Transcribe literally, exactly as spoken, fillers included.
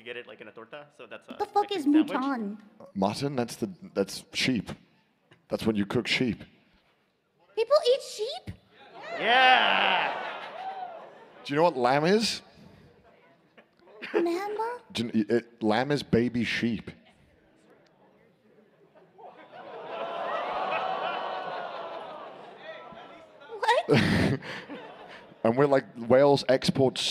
could get it like in a torta. So that's a. What the fuck is sandwich. Mouton? Mutton. That's the. That's sheep. That's when you cook sheep. People eat sheep? Yeah. Yeah. Do you know what lamb is? Mama? Do you, it, lamb is baby sheep. What? And we're like, Wales exports.